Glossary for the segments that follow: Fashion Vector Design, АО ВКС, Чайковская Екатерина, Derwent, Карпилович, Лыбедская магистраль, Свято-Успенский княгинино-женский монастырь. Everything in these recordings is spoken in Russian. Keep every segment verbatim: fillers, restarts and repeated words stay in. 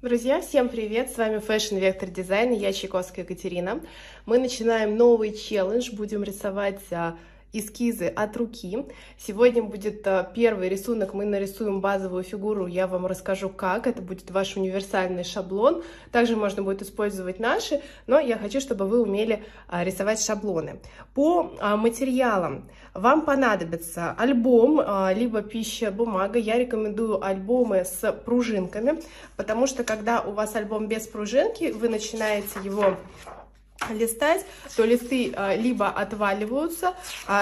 Друзья, всем привет! С вами Fashion Vector Design, я Чайковская Екатерина. Мы начинаем новый челлендж, будем рисовать эскизы от руки. Сегодня будет первый рисунок, мы нарисуем базовую фигуру, я вам расскажу как, это будет ваш универсальный шаблон. Также можно будет использовать наши, но я хочу, чтобы вы умели рисовать шаблоны. По материалам вам понадобится альбом, либо пища, бумага. Я рекомендую альбомы с пружинками, потому что когда у вас альбом без пружинки, вы начинаете его листать, то листы либо отваливаются,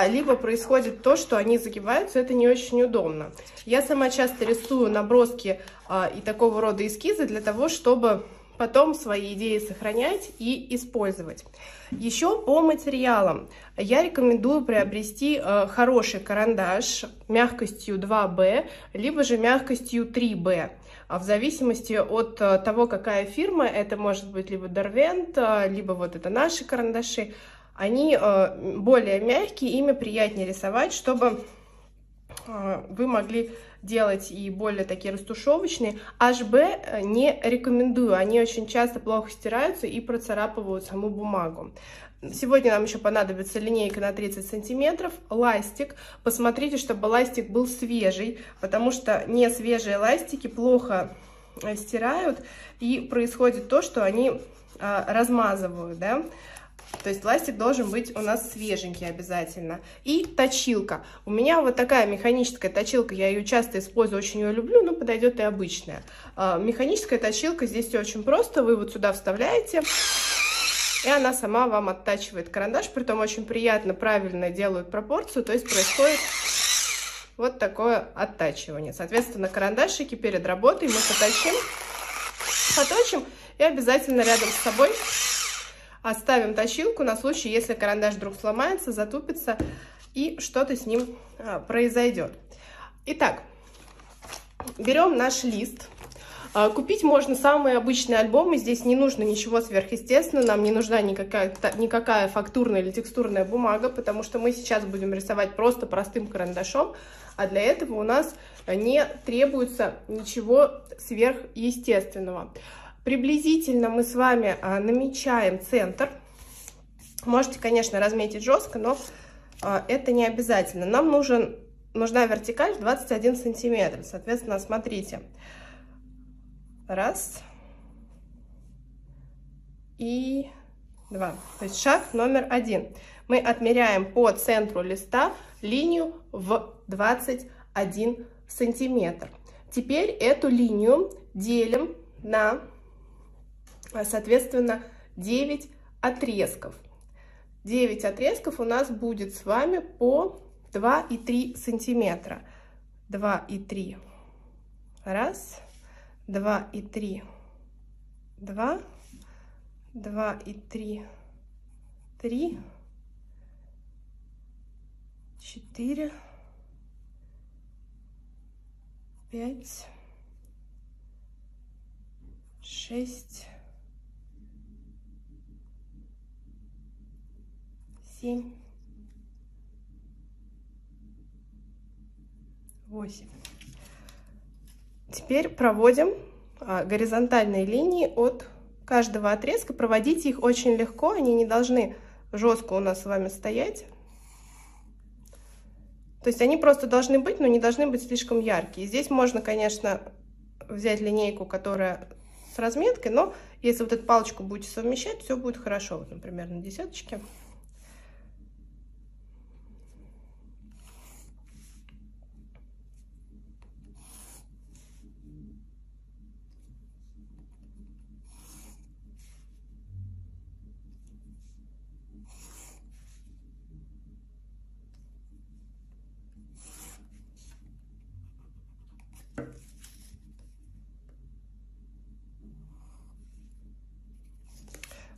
либо происходит то, что они загибаются, это не очень удобно. Я сама часто рисую наброски и такого рода эскизы для того, чтобы потом свои идеи сохранять и использовать. Еще по материалам. Я рекомендую приобрести хороший карандаш мягкостью два бэ, либо же мягкостью три бэ. В зависимости от того, какая фирма, это может быть либо Derwent, либо вот это наши карандаши. Они более мягкие, ими приятнее рисовать, чтобы вы могли делать и более такие растушевочные. эйч бэ не рекомендую, они очень часто плохо стираются и процарапывают саму бумагу. Сегодня нам еще понадобится линейка на тридцать сантиметров, ластик. Посмотрите, чтобы ластик был свежий, потому что не свежие ластики плохо стирают и происходит то, что они а, размазывают, да? То есть ластик должен быть у нас свеженький обязательно. И точилка. У меня вот такая механическая точилка, я ее часто использую, очень ее люблю, но подойдет и обычная. Механическая точилка, здесь все очень просто, вы вот сюда вставляете, и она сама вам оттачивает карандаш, притом очень приятно, правильно делают пропорцию, то есть происходит вот такое оттачивание. Соответственно, карандашики перед работой мы поточим, поточим и обязательно рядом с собой оставим точилку на случай, если карандаш вдруг сломается, затупится и что-то с ним а, произойдет. Итак, берем наш лист. А, купить можно самые обычные альбомы, здесь не нужно ничего сверхъестественного, нам не нужна никакая, та, никакая фактурная или текстурная бумага, потому что мы сейчас будем рисовать просто простым карандашом, а для этого у нас не требуется ничего сверхъестественного. Приблизительно мы с вами а, намечаем центр. Можете, конечно, разметить жестко, но а, это не обязательно. Нам нужен, нужна вертикаль в двадцать один сантиметр. Соответственно, смотрите. Раз. И два. То есть шаг номер один. Мы отмеряем по центру листа линию в двадцать один сантиметр. Теперь эту линию делим на... соответственно, девять отрезков. девять отрезков у нас будет с вами по два и три сантиметра. два и три. Раз. два и три. два. два и три. три. четыре. пять. шесть. семь, восемь. Теперь проводим а, горизонтальные линии от каждого отрезка. Проводите их очень легко, они не должны жестко у нас с вами стоять. То есть они просто должны быть, но не должны быть слишком яркие. Здесь можно, конечно, взять линейку, которая с разметкой, но если вот эту палочку будете совмещать, все будет хорошо. Вот, например, на десяточке.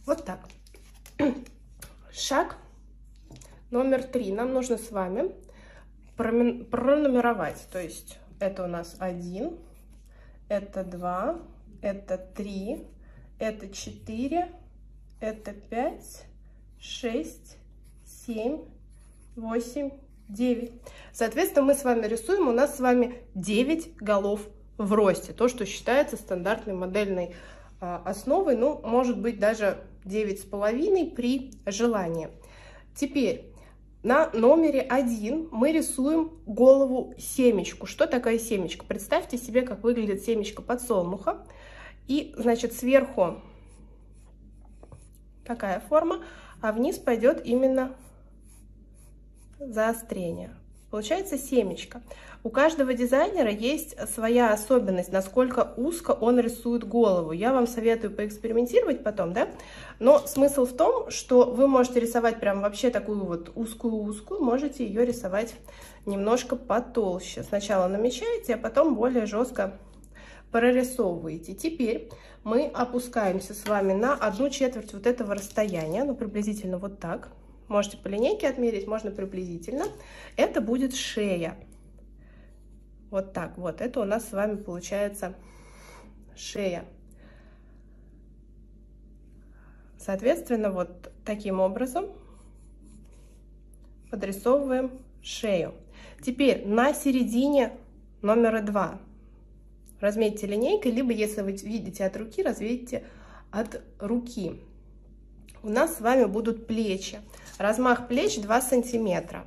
Вот так. Шаг номер три. Нам нужно с вами пронумеровать. То есть это у нас один, это два, это три, это четыре, это пять, шесть, семь, восемь, девять. Соответственно, мы с вами рисуем, у нас с вами девять голов в росте, то, что считается стандартной модельной основой, ну, может быть, даже девять с половиной при желании. Теперь на номере один мы рисуем голову-семечку. Что такое семечка? Представьте себе, как выглядит семечко подсолнуха. И, значит, сверху такая форма, а вниз пойдет именно заострение. Получается семечко. У каждого дизайнера есть своя особенность, насколько узко он рисует голову. Я вам советую поэкспериментировать потом, да? Но смысл в том, что вы можете рисовать прям вообще такую вот узкую-узкую, можете ее рисовать немножко потолще. Сначала намечаете, а потом более жестко прорисовываете. Теперь мы опускаемся с вами на одну четверть вот этого расстояния, ну, приблизительно вот так. Можете по линейке отмерить, можно приблизительно. Это будет шея. Вот так вот. Это у нас с вами получается шея. Соответственно, вот таким образом подрисовываем шею. Теперь на середине номера два разметьте линейкой, либо, если вы видите от руки, разметьте от руки. У нас с вами будут плечи. Размах плеч два сантиметра.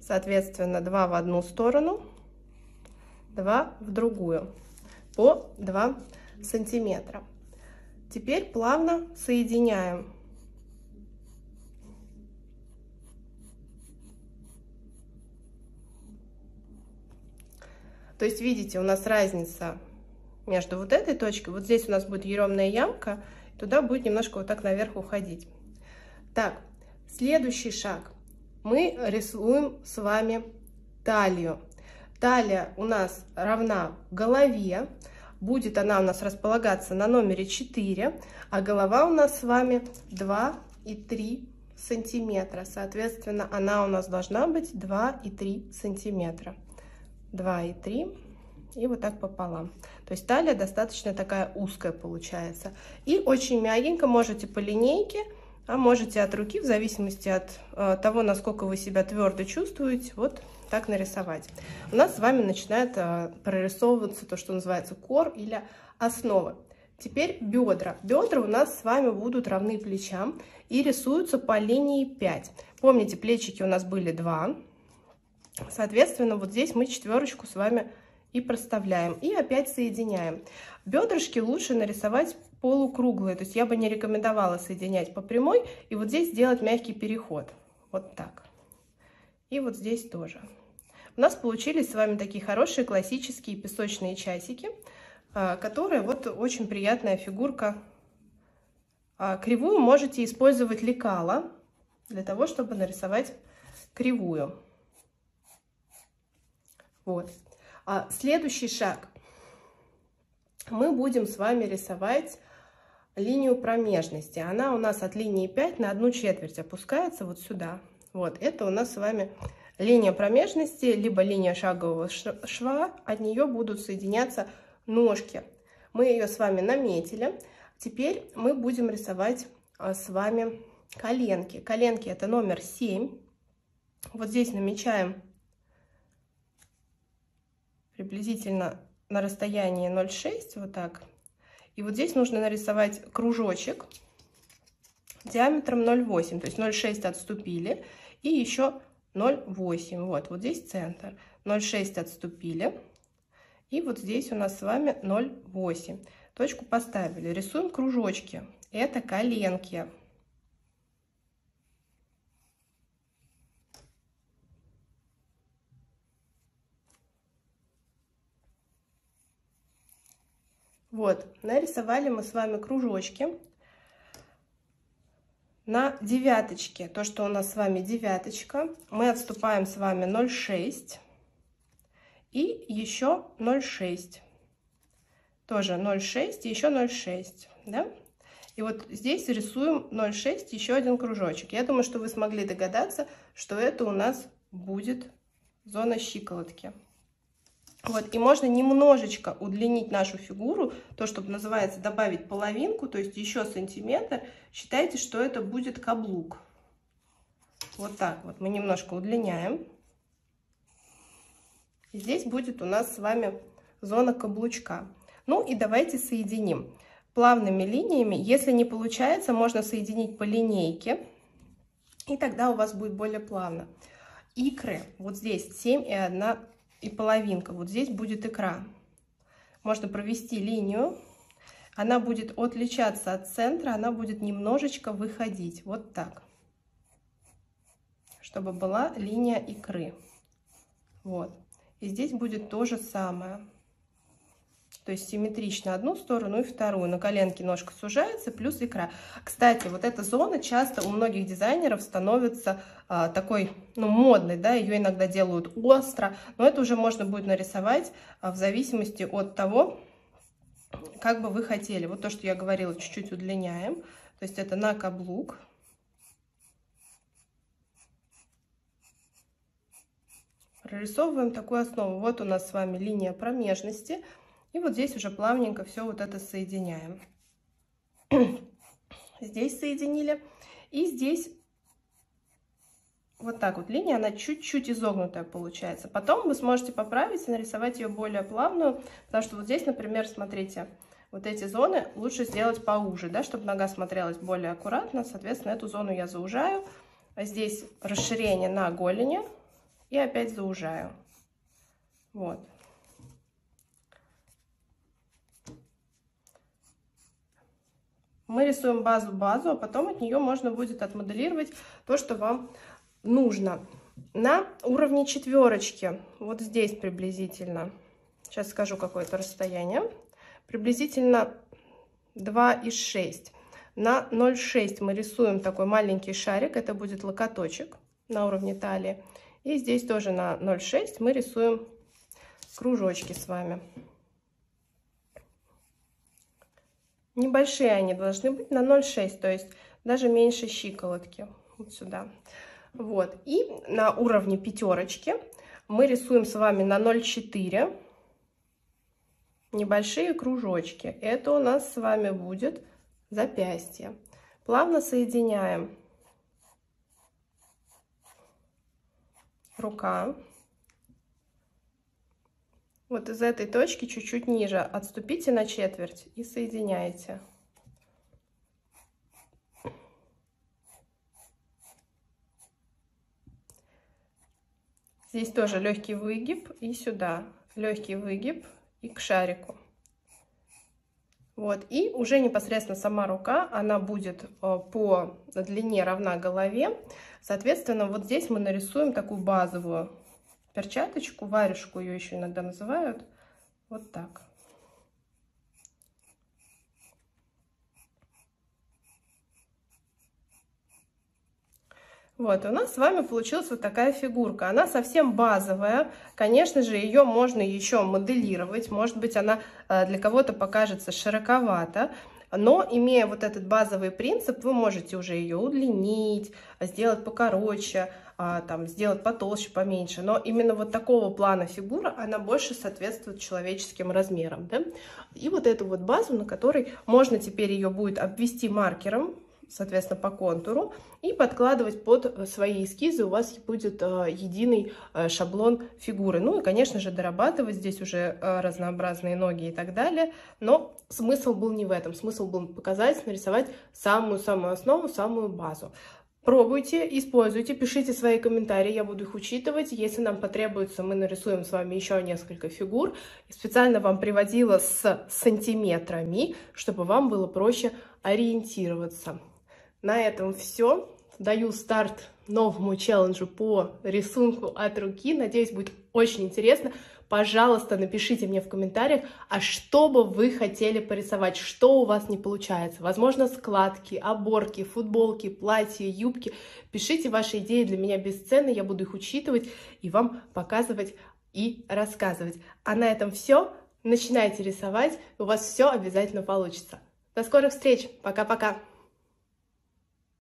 Соответственно, два в одну сторону, два в другую. По два сантиметра. Теперь плавно соединяем. То есть, видите, у нас разница между вот этой точкой. Вот здесь у нас будет еремная ямка. Туда будет немножко вот так наверх уходить. Так, следующий шаг. Мы рисуем с вами талию. Талия у нас равна голове. Будет она у нас располагаться на номере четыре. А голова у нас с вами два и три сантиметра. Соответственно, она у нас должна быть два и три сантиметра. два и три. И вот так пополам. То есть талия достаточно такая узкая получается. И очень мягенько, можете по линейке, а можете от руки, в зависимости от э, того, насколько вы себя твердо чувствуете, вот так нарисовать. У нас с вами начинает э, прорисовываться то, что называется кор или основа. Теперь бедра. Бедра у нас с вами будут равны плечам и рисуются по линии пять. Помните, плечики у нас были два. Соответственно, вот здесь мы четверочку с вами и проставляем, и опять соединяем. Бедрышки лучше нарисовать полукруглые, то есть я бы не рекомендовала соединять по прямой, и вот здесь сделать мягкий переход, вот так. И вот здесь тоже. У нас получились с вами такие хорошие классические песочные часики, которые вот очень приятная фигурка. Кривую можете использовать лекала для того, чтобы нарисовать кривую. Вот. А следующий шаг. Мы будем с вами рисовать линию промежности. Она у нас от линии пять на одну четверть опускается вот сюда. Вот это у нас с вами линия промежности, либо линия шагового шва. От нее будут соединяться ножки. Мы ее с вами наметили. Теперь мы будем рисовать с вами коленки. Коленки — это номер семь. Вот здесь намечаем приблизительно на расстоянии ноль шесть, вот так. И вот здесь нужно нарисовать кружочек диаметром ноль восемь, то есть ноль шесть отступили, и еще ноль восемь, вот, вот здесь центр. ноль шесть отступили, и вот здесь у нас с вами ноль восемь. Точку поставили, рисуем кружочки, это коленки. Вот, нарисовали мы с вами кружочки на девяточке. То, что у нас с вами девяточка, мы отступаем с вами ноль шесть и еще ноль шесть. Тоже ноль шесть и еще ноль шесть, да? И вот здесь рисуем ноль шесть, еще один кружочек. Я думаю, что вы смогли догадаться, что это у нас будет зона щиколотки. Вот, и можно немножечко удлинить нашу фигуру, то, что называется, добавить половинку, то есть еще сантиметр. Считайте, что это будет каблук. Вот так вот мы немножко удлиняем. И здесь будет у нас с вами зона каблучка. Ну и давайте соединим плавными линиями. Если не получается, можно соединить по линейке, и тогда у вас будет более плавно. Икры. Вот здесь семь и одна и половинка. Вот здесь будет икра. Можно провести линию. Она будет отличаться от центра, она будет немножечко выходить. Вот так. Чтобы была линия икры. Вот. И здесь будет то же самое. То есть симметрично одну сторону и вторую. На коленке ножка сужается, плюс икра. Кстати, вот эта зона часто у многих дизайнеров становится а, такой, ну, модной, да, ее иногда делают остро, но это уже можно будет нарисовать а, в зависимости от того, как бы вы хотели. Вот то, что я говорила, чуть-чуть удлиняем. То есть это на каблук. Прорисовываем такую основу. Вот у нас с вами линия промежности. И вот здесь уже плавненько все вот это соединяем. Здесь соединили. И здесь вот так вот линия, она чуть-чуть изогнутая получается. Потом вы сможете поправить и нарисовать ее более плавную. Потому что вот здесь, например, смотрите, вот эти зоны лучше сделать поуже, да, чтобы нога смотрелась более аккуратно. Соответственно, эту зону я заужаю. А здесь расширение на голени. И опять заужаю. Вот. Мы рисуем базу-базу, а потом от нее можно будет отмоделировать то, что вам нужно. На уровне четверочки, вот здесь приблизительно, сейчас скажу какое-то расстояние, приблизительно два и шесть. На ноль и шесть мы рисуем такой маленький шарик, это будет локоточек на уровне талии. И здесь тоже на ноль и шесть мы рисуем кружочки с вами. Небольшие они должны быть, на ноль и шесть, то есть даже меньше щиколотки. Вот сюда. Вот. И на уровне пятерочки мы рисуем с вами на ноль и четыре небольшие кружочки. Это у нас с вами будет запястье. Плавно соединяем. Рука. Вот из этой точки чуть-чуть ниже отступите на четверть и соединяйте. Здесь тоже легкий выгиб и сюда. Легкий выгиб и к шарику. Вот. И уже непосредственно сама рука, она будет по длине равна голове. Соответственно, вот здесь мы нарисуем такую базовую перчаточку, варежку ее еще иногда называют. Вот так. Вот, у нас с вами получилась вот такая фигурка. Она совсем базовая. Конечно же, ее можно еще моделировать. Может быть, она для кого-то покажется широковато. Но, имея вот этот базовый принцип, вы можете уже ее удлинить, сделать покороче, там, сделать потолще, поменьше. Но именно вот такого плана фигура, она больше соответствует человеческим размерам. Да? И вот эту вот базу, на которой можно теперь ее будет обвести маркером, соответственно, по контуру, и подкладывать под свои эскизы, у вас будет единый шаблон фигуры. Ну и, конечно же, дорабатывать здесь уже разнообразные ноги и так далее. Но смысл был не в этом. Смысл был показать, нарисовать самую-самую основу, самую базу. Пробуйте, используйте, пишите свои комментарии, я буду их учитывать. Если нам потребуется, мы нарисуем с вами еще несколько фигур. Специально вам приводила с сантиметрами, чтобы вам было проще ориентироваться. На этом все. Даю старт новому челленджу по рисунку от руки. Надеюсь, будет очень интересно. Пожалуйста, напишите мне в комментариях, а что бы вы хотели порисовать, что у вас не получается. Возможно, складки, оборки, футболки, платья, юбки. Пишите ваши идеи, для меня бесценны, я буду их учитывать и вам показывать и рассказывать. А на этом все. Начинайте рисовать, у вас все обязательно получится. До скорых встреч, пока-пока!